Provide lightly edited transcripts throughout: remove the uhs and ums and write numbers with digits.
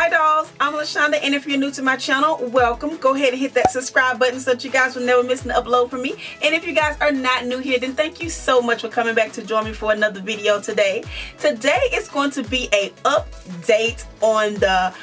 Hi dolls, I'm LaShonda, and if you're new to my channel, welcome. Go ahead and hit that subscribe button so that you guys will never miss an upload from me. And if you guys are not new here, then thank you so much for coming back to join me for another video today. Today is going to be an update on the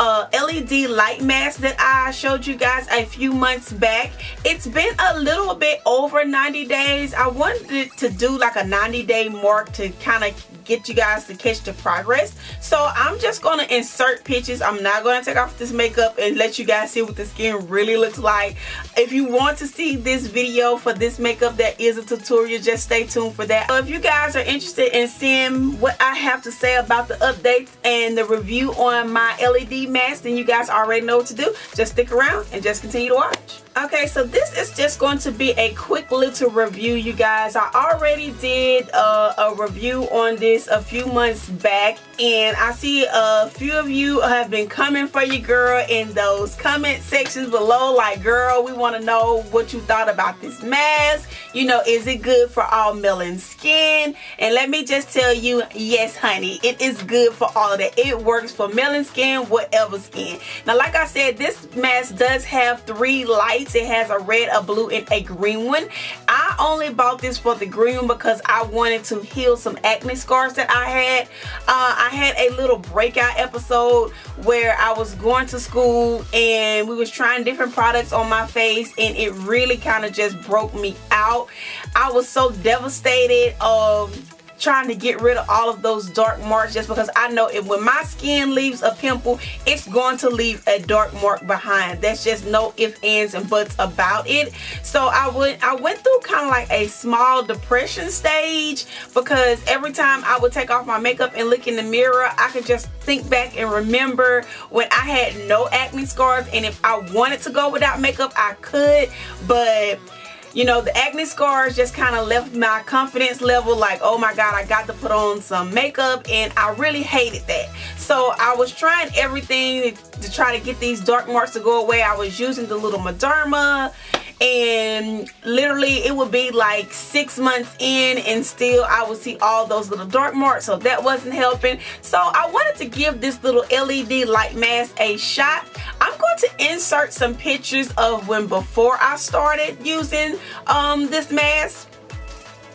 LED light mask that I showed you guys a few months back. It's been a little bit over 90 days. I wanted to do like a 90-day mark to kind of get you guys to catch the progress. So I'm just going to insert pictures. I'm not going to take off this makeup and let you guys see what the skin really looks like. If you want to see this video for this makeup, that is a tutorial. Just stay tuned for that. So if you guys are interested in seeing what I have to say about the updates and the review on my LED mask, then you guys already know what to do. Just stick around and just continue to watch. Okay, so this is just going to be a quick little review, you guys. I already did a review on this a few months back, and I see a few of you have been coming for your girl in those comment sections below, like, girl, we want to know what you thought about this mask. You know, is it good for all melanin skin? And let me just tell you, yes, honey, it is good for all of that. It works for melanin skin, whatever skin. Now, like I said, this mask does have three lights. It has a red, a blue, and a green one. I only bought this for the green one because I wanted to heal some acne scars that I had. I had a little breakout episode where I was going to school and we was trying different products on my face, and it really kind of just broke me out. I was so devastated trying to get rid of all of those dark marks, just because I know if when my skin leaves a pimple, it's going to leave a dark mark behind. That's just no ifs, ands, and buts about it. So I went through kind of like a small depression stage, because every time I would take off my makeup and look in the mirror, I could just think back and remember when I had no acne scars, and if I wanted to go without makeup, I could, but you know, the acne scars just kind of left my confidence level like, oh my god, I got to put on some makeup, and I really hated that. So I was trying everything to try to get these dark marks to go away. I was using the little Mederma, and literally it would be like 6 months in and still I would see all those little dark marks, so that wasn't helping. So I wanted to give this little LED light mask a shot. I'm going to insert some pictures of when before I started using this mask,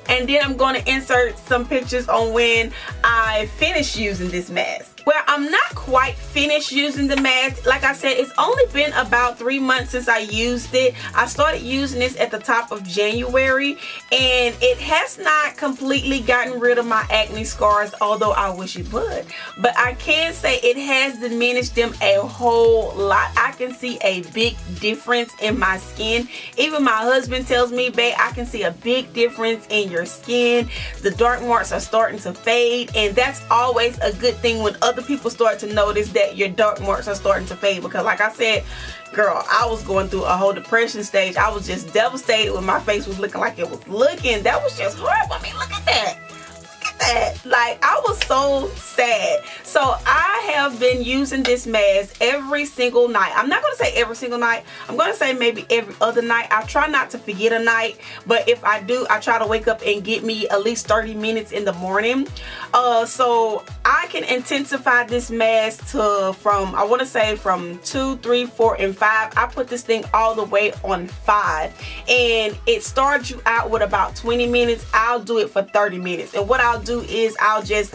and then I'm going to insert some pictures on when I finish using this mask. Well, I'm not quite finished using the mask. Like I said, it's only been about 3 months since I used it. I started using this at the top of January, and it has not completely gotten rid of my acne scars, although I wish it would. But I can say it has diminished them a whole lot. I can see a big difference in my skin. Even my husband tells me, babe, I can see a big difference in your skin. The dark marks are starting to fade, and that's always a good thing when other people start to notice that your dark marks are starting to fade, because like I said, girl, I was going through a whole depression stage. I was just devastated when my face was looking like it was looking. That was just horrible. I mean, look at that. Like, I was so sad. So I have been using this mask every single night. I'm not going to say every single night. I'm going to say maybe every other night. I try not to forget a night, but if I do, I try to wake up and get me at least 30 minutes in the morning, so I can intensify this mask to I want to say from 2, 3, 4, and 5. I put this thing all the way on 5, and it starts you out with about 20 minutes. I'll do it for 30 minutes, and what I'll do is I'll just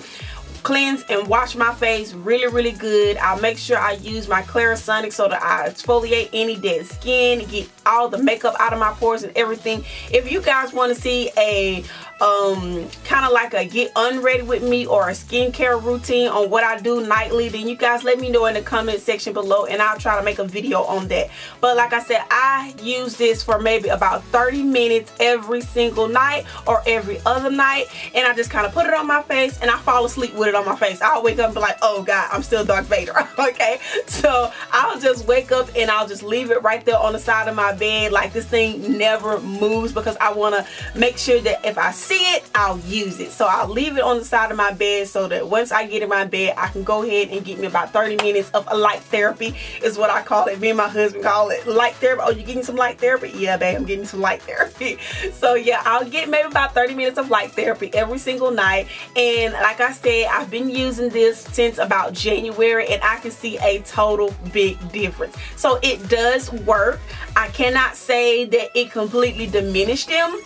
cleanse and wash my face really good. I'll make sure I use my Clarisonic so that I exfoliate any dead skin, get all the makeup out of my pores and everything. If you guys want to see a kind of like a get unready with me or a skincare routine on what I do nightly, then you guys let me know in the comment section below, and I'll try to make a video on that. But like I said, I use this for maybe about 30 minutes every single night or every other night, and I just kind of put it on my face and I fall asleep with it on my face. I'll wake up and be like, oh god, I'm still Darth Vader. Okay, so I'll just wake up and I'll just leave it right there on the side of my bed, like this thing never moves, because I want to make sure that if I see it, I'll use it. So I'll leave it on the side of my bed so that once I get in my bed, I can go ahead and get me about 30 minutes of light therapy is what I call it. Me and my husband call it light therapy. Oh, you getting some light therapy? Yeah, babe, I'm getting some light therapy. So yeah, I'll get maybe about 30 minutes of light therapy every single night. And like I said, I've been using this since about January, and I can see a total big difference. So it does work. I cannot say that it completely diminished them,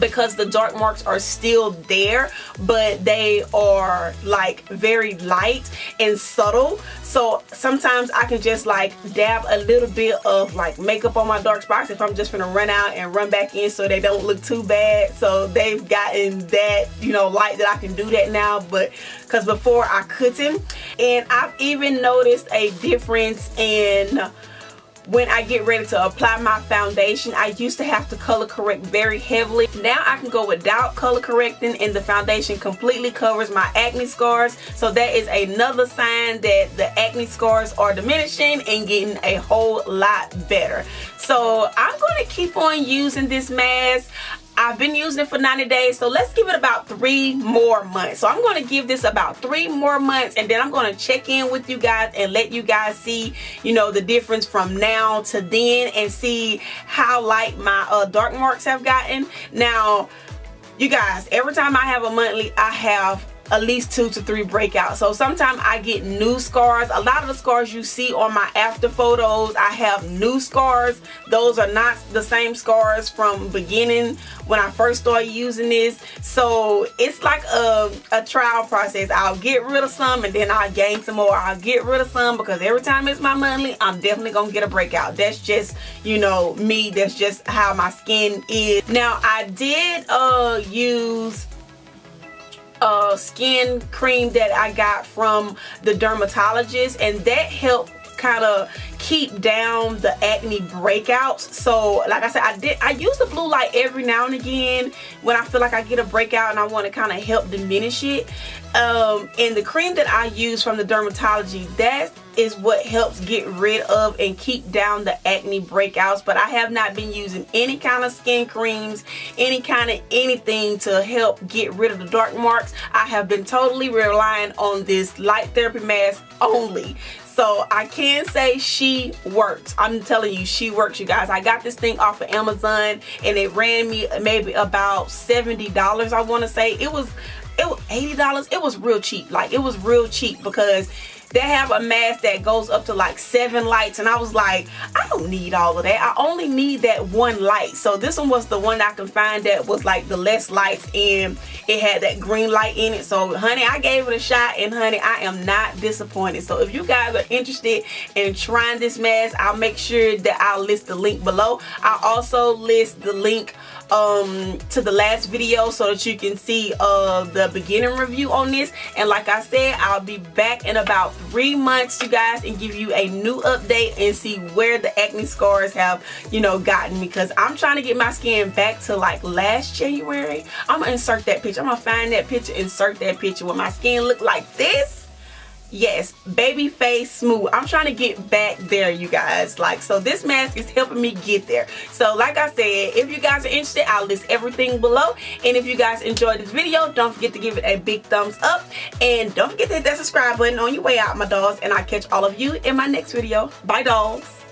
because the dark marks are still there, but they are like very light and subtle. So sometimes I can just like dab a little bit of like makeup on my dark spots if I'm just gonna run out and run back in so they don't look too bad. So they've gotten that, you know, light that I can do that now, but because before I couldn't. And I've even noticed a difference in when I get ready to apply my foundation. I used to have to color correct very heavily. Now I can go without color correcting, and the foundation completely covers my acne scars. So that is another sign that the acne scars are diminishing and getting a whole lot better. So I'm gonna keep on using this mask. I've been using it for 90 days, so let's give it about 3 more months. So I'm going to give this about 3 more months, and then I'm going to check in with you guys and let you guys see, you know, the difference from now to then, and see how light my dark marks have gotten. Now, you guys, every time I have a monthly, I have at least 2 to 3 breakouts. So sometimes I get new scars. A lot of the scars you see on my after photos, I have new scars. Those are not the same scars from beginning when I first started using this. So it's like a trial process. I'll get rid of some, and then I'll gain some more. I'll get rid of some, because every time it's my monthly, I'm definitely gonna get a breakout. That's just, you know, me. That's just how my skin is. Now I did use skin cream that I got from the dermatologist, and that helped kind of keep down the acne breakouts. So like I said, I use the blue light every now and again when I feel like I get a breakout and I want to kind of help diminish it. And the cream that I use from the dermatology, that is what helps get rid of and keep down the acne breakouts. But I have not been using any kind of skin creams, any kind of anything to help get rid of the dark marks. I have been totally relying on this light therapy mask only. So I can say she works. I'm telling you, she works, you guys. I got this thing off of Amazon, and it ran me maybe about $70, I want to say. It was $80. It was real cheap. Like, it was real cheap, because they have a mask that goes up to like 7 lights, and I was like, I don't need all of that. I only need that 1 light. So this one was the one I can find that was like the less lights, and it had that green light in it. So honey, I gave it a shot, and honey, I am not disappointed. So if you guys are interested in trying this mask, I'll make sure that I'll list the link below. I'll also list the link to the last video so that you can see the beginning review on this. And like I said, I'll be back in about 3 months, you guys, and give you a new update and see where the acne scars have, you know, gotten me, because I'm trying to get my skin back to like last January. I'm gonna insert that picture. I'm gonna find that picture, insert that picture where my skin looked like this. Yes, baby face smooth. I'm trying to get back there, you guys. Like, so this mask is helping me get there. So like I said, if you guys are interested, I'll list everything below. And if you guys enjoyed this video, don't forget to give it a big thumbs up, and don't forget to hit that subscribe button on your way out, my dolls. And I'll catch all of you in my next video. Bye, dolls.